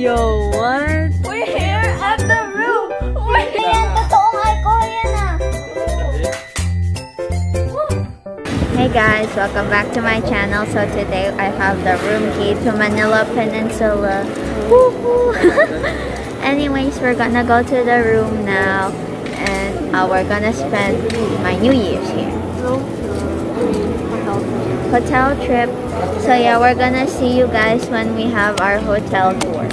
Yo, what? We're here at the room! We're here at the totoong alcoholian na! Hey guys, welcome back to my channel. So today I have the room key to Manila Peninsula. Woohoo! Anyways, we're gonna go to the room now and we're gonna spend my New Year's here. Hotel trip. So yeah, we're gonna see you guys when we have our hotel tour.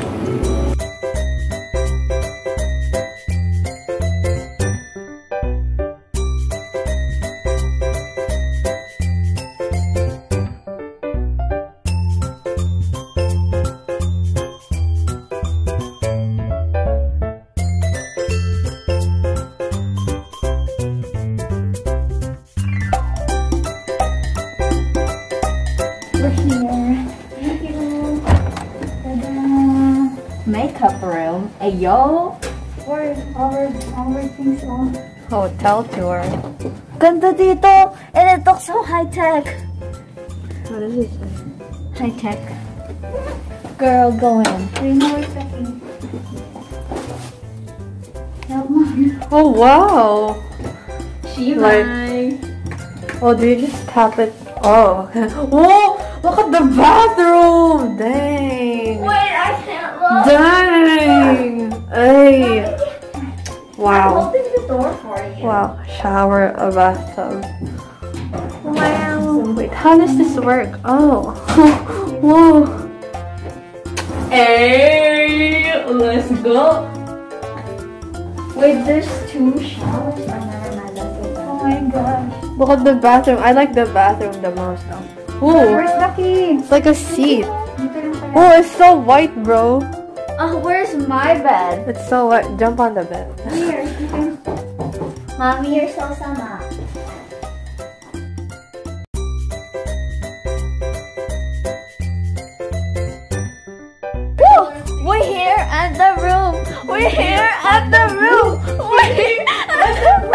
Makeup room. Hey yo! Where's our things on? Hotel tour. Ganda dito! And it looks so high-tech! What is this? High-tech. Girl, go in. 3 more seconds. That one. Oh wow! She like, oh, do you just tap it? Oh, okay. Whoa! Look at the bathroom! Dang! Wait, I can't look! Dang! Hey! Wow. I'm holding the door for you. Wow, shower, a bathtub. Wow. Wait, how does this work? Oh. Whoa. Hey! Let's go! Wait, there's 2 showers? I never mind that. Oh my gosh. Look at the bathroom. I like the bathroom the most though. Oh, where's the key? It's like a seat. Oh, it's so white, bro. Oh, where's my bed? It's so white. Jump on the bed. Here. Mommy, you're so sama. Woo! We're here at the room. We're here at the room. We're here at the room.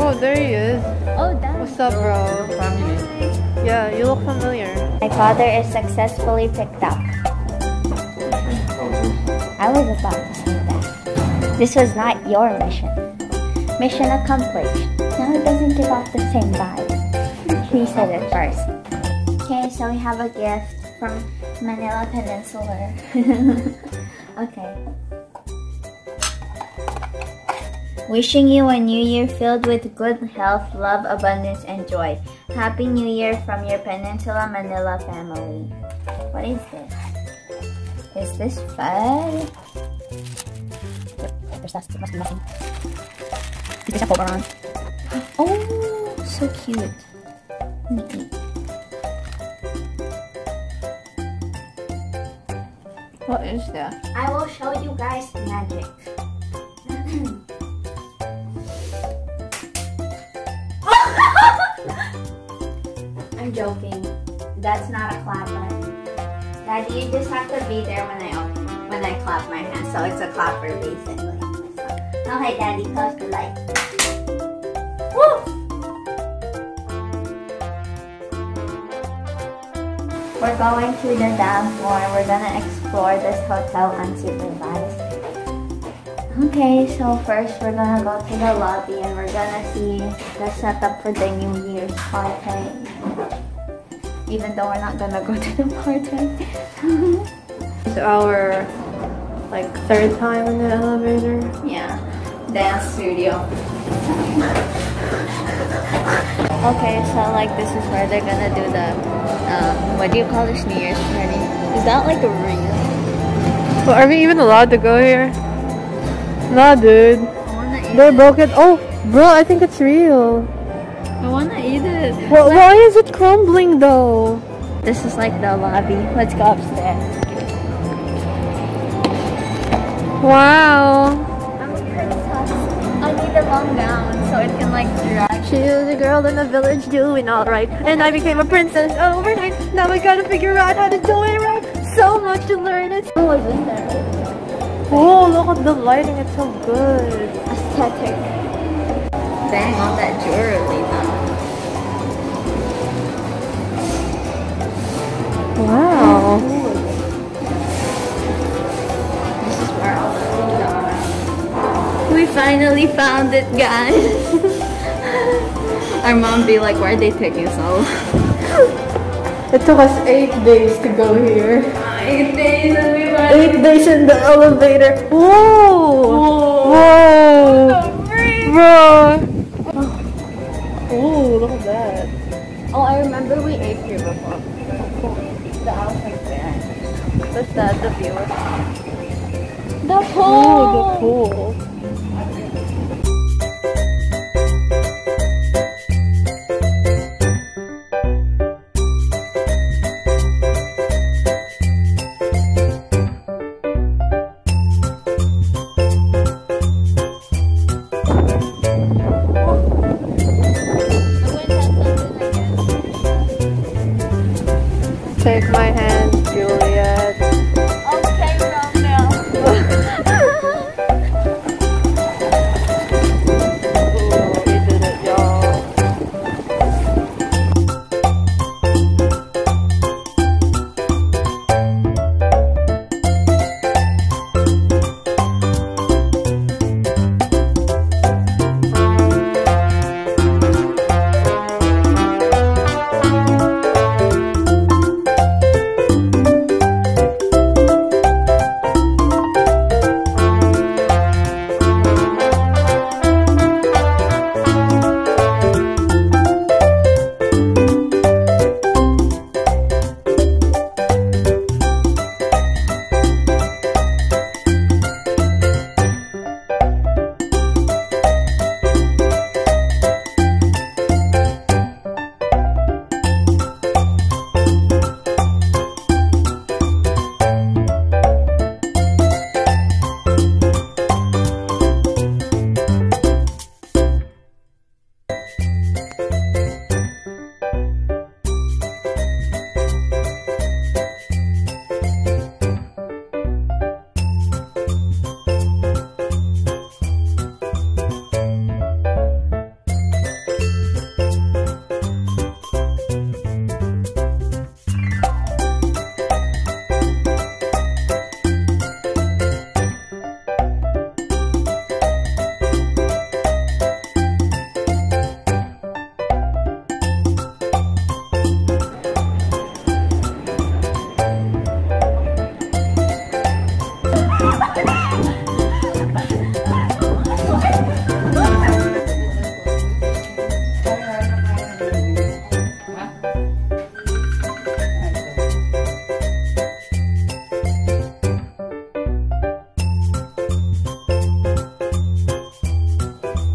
Oh, there he is. Oh, that. What's up, bro? Family. Yeah, you look familiar. My father is successfully picked up. I was about to say that. This was not your mission. Mission accomplished. Now it doesn't give off the same vibe. He said it first. Okay, so we have a gift from Manila Peninsula. Okay. Wishing you a new year filled with good health, love, abundance, and joy. Happy New Year from your Peninsula Manila family. What is this? Is this fun? There's nothing. There's a pop around. Oh, so cute. Let me eat. What is that? I will show you guys magic. I'm joking. That's not a clap button. Daddy, you just have to be there when I clap my hands. So it's a clapper basically. So, okay, Daddy, close the light. Woo! We're going to the dance floor. We're gonna explore this hotel unsupervised. Okay, so first we're gonna go to the lobby and we're gonna see the setup for the New Year's party. Even though we're not gonna go to the party. It's our like 3rd time in the elevator. Yeah, dance studio. Okay, so like this is where they're gonna do the what do you call this, New Year's party? Is that like a real? Well, are we even allowed to go here? Nah, dude. They broke it. Oh, bro, I think it's real. I wanna eat it. Well, why is it crumbling though? This is like the lobby. Let's go upstairs. Wow. I'm a princess. I need a long gown so it can like drag. She was a girl in the village doing alright. And I became a princess overnight. Now I gotta figure out how to do it right. So much to learn. It's always in there. Oh, look at the lighting, it's so good. Aesthetic. Dang, all that jewelry though. Wow. finally found it, guys. Our mom be like, why are they taking so long? It took us 8 days to go here. 8 days and we went. 8 days in the elevator. Whoa! Whoa! Whoa. Bro! Oh, look at that. Oh, I remember we ate here before. The house like there. What's that? The view. The pool! Oh, the pool. Take my hand, Juliet. Okay, now. Ooh, we did it,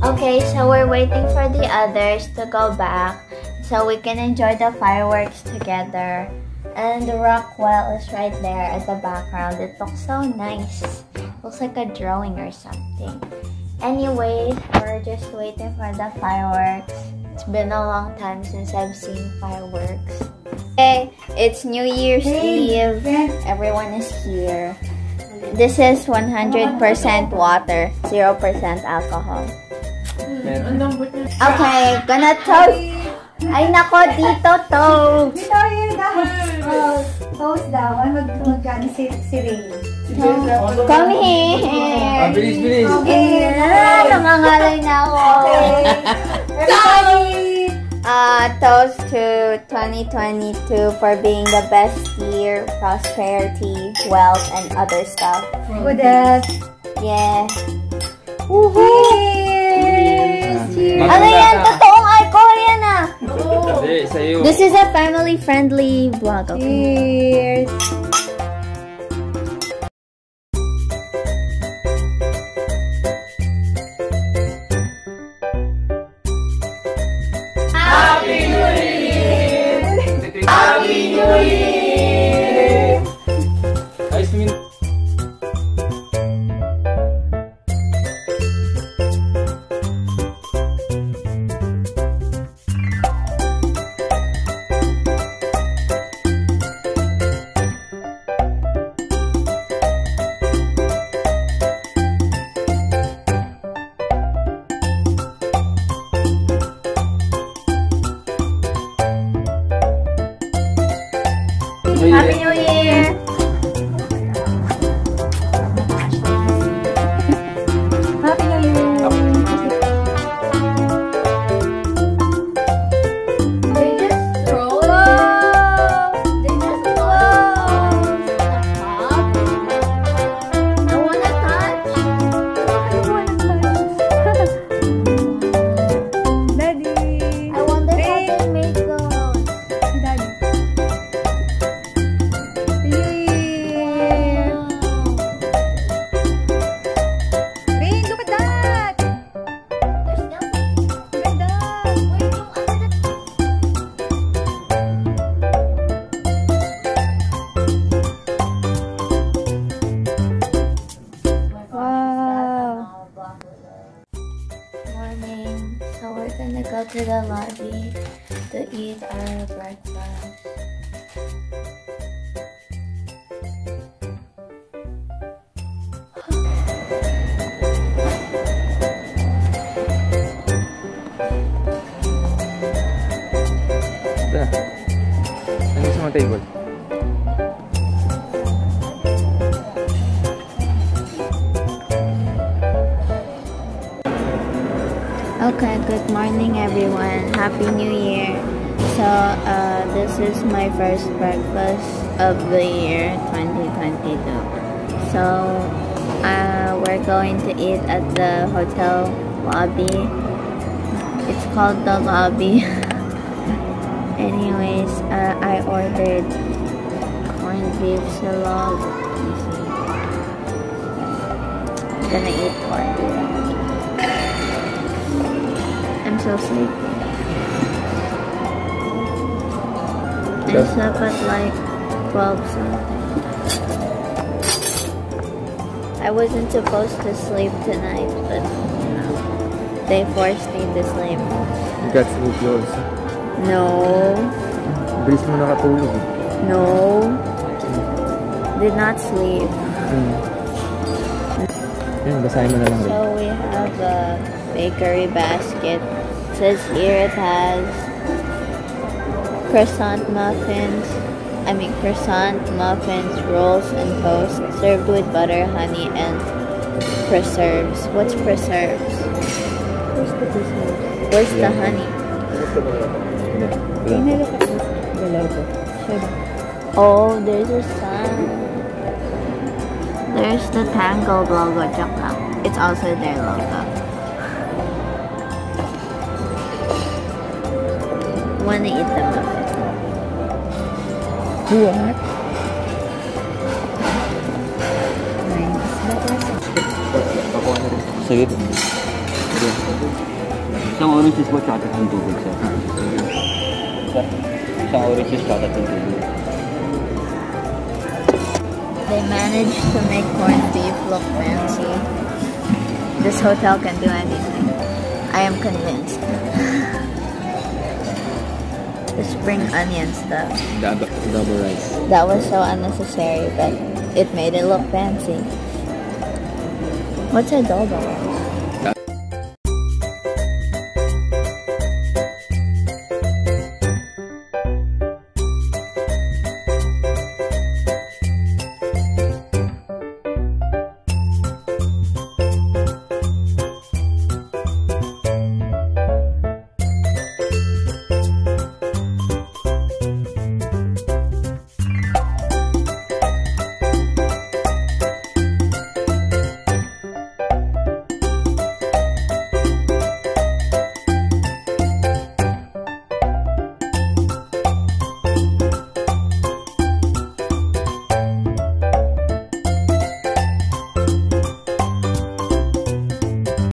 Okay, so we're waiting for the others to go back so we can enjoy the fireworks together. And the Rockwell is right there at the background. It looks so nice. Looks like a drawing or something. Anyways, we're just waiting for the fireworks. It's been a long time since I've seen fireworks. Okay, it's New Year's Eve. Everyone is here. This is 100% water, 0% alcohol. Okay, gonna toast. Ay nako, dito toast. Dito yun dahil toast daw. Ay magkano si Ray. Come here. Bilis, bilis. Okay, nangangalay na ako. Toast to 2022 for being the best year, prosperity, wealth, and other stuff. Good. Yeah. Woohoo! Ano yan? Totoong alcohol yan ah! This is a family-friendly vlog. Okay. Cheers! Happy New Year! Happy New Year! Nice to meet you. Happy New Year! Happy New Year! to the lobby to eat our breakfast. There's some table. Okay, good morning everyone. Happy New Year. So, this is my first breakfast of the year 2022. So, we're going to eat at the hotel lobby. It's called the lobby. Anyways, I ordered corned beef salad. I'm gonna eat corned beef. I'm so sleepy. I slept at like 12 something. I wasn't supposed to sleep tonight, but you know, they forced me to sleep. You got sleepy also? No. Bilis mo nakatulog. No. Did not sleep. Basahin mo na lang. So we have a bakery basket. It says here it has croissant muffins, rolls, and toast served with butter, honey, and preserves. What's preserves? Where's the preserves? Where's the honey? Oh, there's a sun. There's the Tangled logo. It's also their logo. Wanna eat the muffin? What? Nice. Sige. Isang orange juice po tsaka ng tubig, sir. Isang orange juice tsaka ng tubig. They managed to make corned beef look fancy. This hotel can do anything. I am convinced. The spring onion stuff. Double rice. That was so unnecessary, but it made it look fancy. What's adobo?